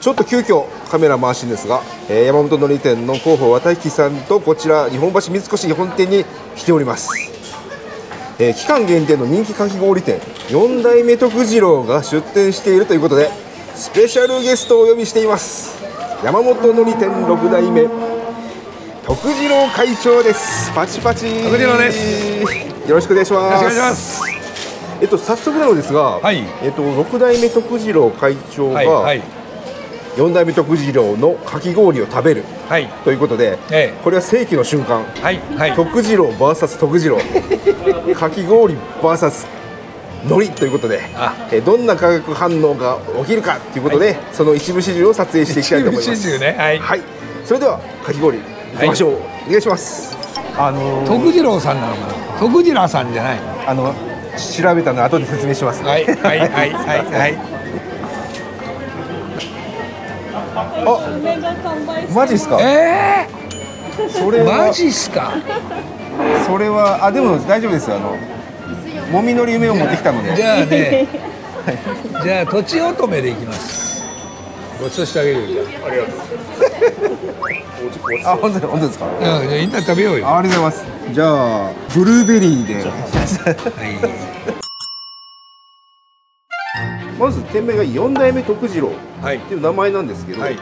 ちょっと急遽カメラ回しんですが、山本海苔店の広報綿引さんとこちら日本橋三越本店に来ております。期間限定の人気かき氷店4代目徳次郎が出店しているということで、スペシャルゲストをお呼びしています。山本海苔店6代目徳次郎会長です。パチパチ徳次郎です。よろしくお願いします。早速なのですが、はい、6代目徳次郎会長が、はいはい、4代目徳次郎のかき氷を食べる、はい、ということで、ええ、これは世紀の瞬間、はいはい、徳次郎 VS 徳次郎かき氷 VS のりということで、どんな化学反応が起きるかということで、はい、その一部始終を撮影していきたいと思います。一部始終ね、はいはい、それではかき氷いきましょう、はい、お願いします。徳次郎さんなのかな、徳次郎さんじゃないの、調べたの後で説明しますね。はいはいはいはいはいあ、マジっすか。それはマジっすか。それはでも大丈夫ですよ。もみのり梅を持ってきたので。じゃあね、じゃあとちおとめでいきます。ごちそうしてあげるよ。ありがとう。あ、本当ですか。じゃあ一旦食べようよ。ありがとうございます。じゃあブルーベリーで。はい。まず店名が4代目徳次郎っていう名前なんですけど、はい、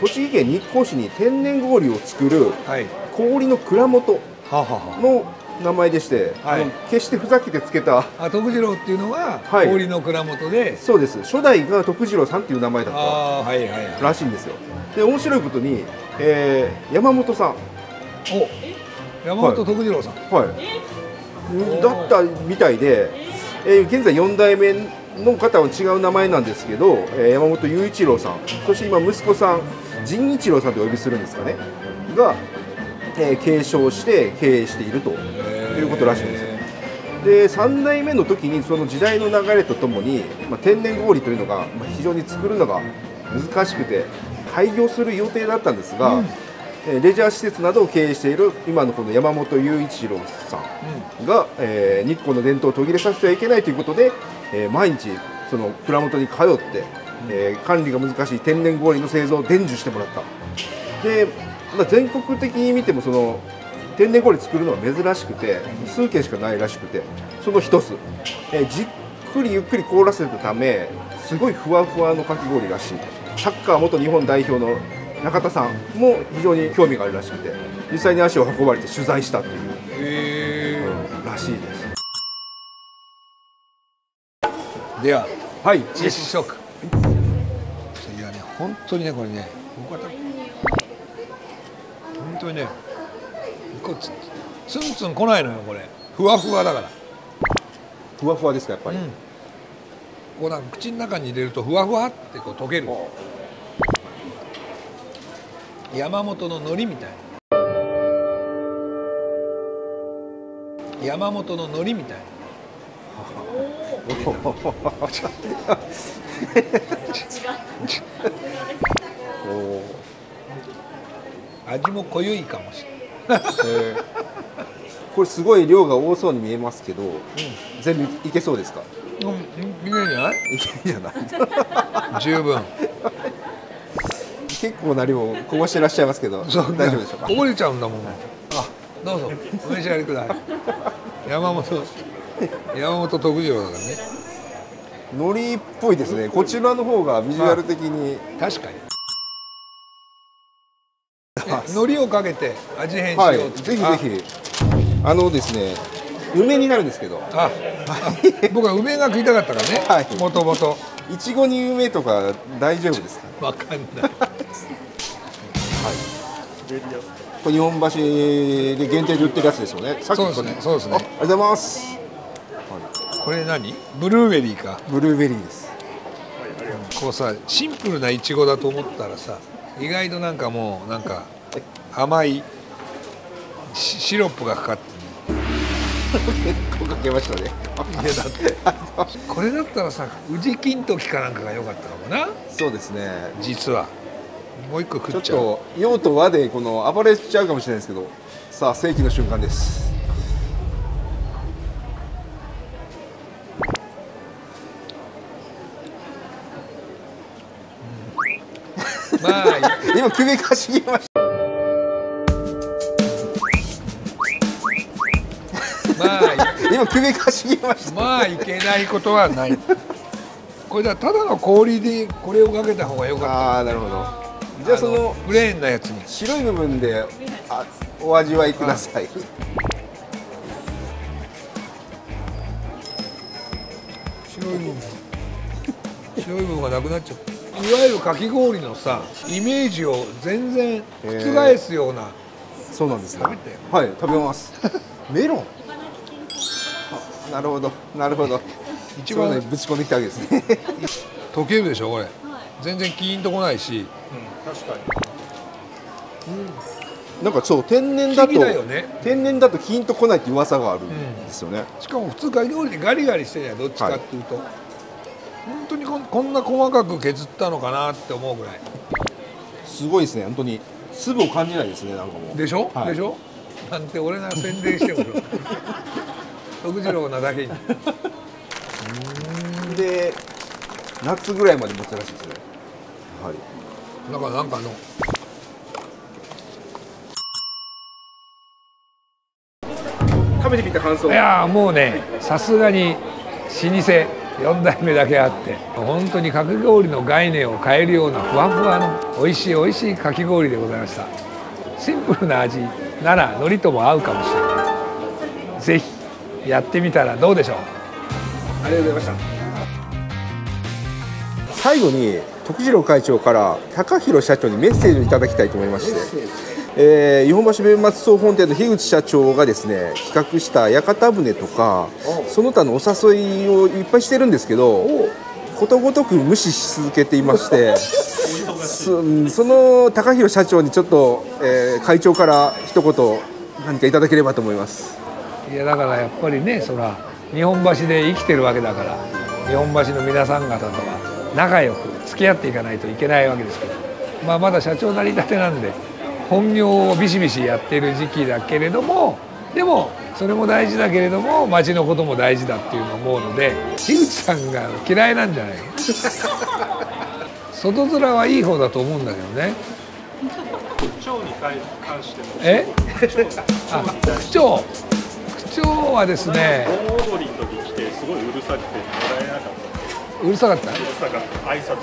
栃木県日光市に天然氷を作る氷の蔵元の名前でして、はい、決してふざけてつけた徳次郎っていうのは氷の蔵元で、はい、そうです。初代が徳次郎さんっていう名前だったらしいんですよ。で面白いことに、山本さん、山本徳次郎さん、はい、だったみたいで、現在4代目の方は違う名前なんですけど、山本雄一郎さん、そして今息子さん仁一郎さんとお呼びするんですかねが、継承して経営しているということらしいんですよ。で3代目の時にその時代の流れとともに、天然氷というのが非常に作るのが難しくて廃業する予定だったんですが、レジャー施設などを経営している今のこの山本雄一郎さんが、日光の伝統を途切れさせてはいけないということで、毎日その蔵元に通って、管理が難しい天然氷の製造を伝授してもらった。で、全国的に見てもその天然氷作るのは珍しくて数軒しかないらしくて、その一つ、じっくりゆっくり凍らせたためすごいふわふわのかき氷らしい。サッカー元日本代表の中田さんも非常に興味があるらしくて、実際に足を運ばれて取材したっていう、らしいです。では、はい、実食。いやね、本当にね、これね、本当にね、ツンツン来ないのよ、これ。ふわふわだから。ふわふわですか、やっぱり。うん、こうなんか口の中に入れると、ふわふわってこう溶ける。山本の海苔みたいな。山本の海苔みたいな。味も濃ゆいかもしれない。これすごい量が多そうに見えますけど、全部いけそうですか？いけるんじゃない？いけるんじゃない？十分。結構な量をこぼしてらっしゃいますけど、大丈夫でしょうか？こぼれちゃうんだもん。あ、どうぞお召し上がりください。山本。山本徳次郎だからね。海苔っぽいですね。こちらの方がビジュアル的に。確かに。海苔をかけて味変しよう。ぜひぜひ。ですね。梅になるんですけど。僕は梅が食いたかったからね。もともと。いちごに梅とか大丈夫ですか？わかんない。これ日本橋で限定で売ってるやつですよね。そうですね。そうですね。ありがとうございます。これ何？ブルーベリーか。ブルーベリーです。こうさ、シンプルなイチゴだと思ったらさ、意外となんかもうなんか甘いシロップがかかってる。結構かけましたね。いやだってこれだったらさ、宇治金時かなんかが良かったかもな。そうですね。実はもう一個食っちゃう。ちょっと用と和でこの暴れちゃうかもしれないですけど、さあ世紀の瞬間です。まあ今首かしげました。まあ今首かしげました。まあいけないことはない。これだただの氷でこれをかけた方が良かった。ああなるほど。じゃあそのプレーンなやつに白い部分でお味わいください。白い部分がなくなっちゃった。いわゆるかき氷のさイメージを全然覆すような。そうなんですね。はい食べます。メロン。なるほどなるほど。一番ねぶち込んできたわけですね。溶けるでしょこれ。全然キーンとこないし。確かに。なんかそう天然だと天然だとキーンとこないって噂があるんですよね。しかも普通かき氷でガリガリしてるやんどっちかっていうと。本当にこんな細かく削ったのかなって思うぐらいすごいですね。本当に粒を感じないですね。なんかもうでしょ、はい、でしょなんて俺が宣伝しても徳次郎なだけにで夏ぐらいまで持つらしいですね。はいなんか食べてみた感想。いやもうねさすがに老舗4代目だけあって本当にかき氷の概念を変えるようなふわふわの美味しい美味しいかき氷でございました。シンプルな味なら海苔とも合うかもしれない。ぜひやってみたらどうでしょう。ありがとうございました。最後に徳次郎会長から高弘社長にメッセージをいただきたいと思いまして日本橋弁松荘本店の樋口社長がですね企画した屋形船とかその他のお誘いをいっぱいしてるんですけどことごとく無視し続けていましてその高弘社長にちょっと、会長から一言何かいただければと思います。いやだからやっぱりねそら日本橋で生きてるわけだから日本橋の皆さん方とは仲良く付き合っていかないといけないわけですけど、まあ、まだ社長なりたてなんで。本業をビシビシやってる時期だけれどもでもそれも大事だけれども町のことも大事だっていうのを思うので樋口さんが嫌いなんじゃないの外面はいい方だと思うんだけどね。長に関してもえあ区長はですね盆踊りの時来てすごいうるさくてもらえなかった。うるさかった。挨拶がうるさか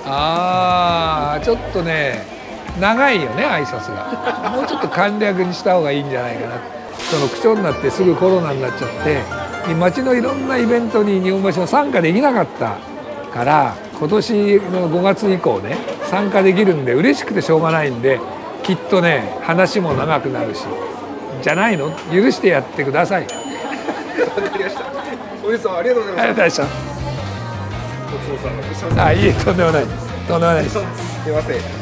った。ああちょっとね長いよね挨拶が。もうちょっと簡略にした方がいいんじゃないかな。その区長になってすぐコロナになっちゃって町のいろんなイベントに日本橋は参加できなかったから今年の5月以降ね参加できるんで嬉しくてしょうがないんできっとね話も長くなるしじゃないの許してやってください。わかりました。おじさんありがとうございました。ありがとうございました。ごちそうさまでした。あいえとんでもないです。とんでもないです。すいません。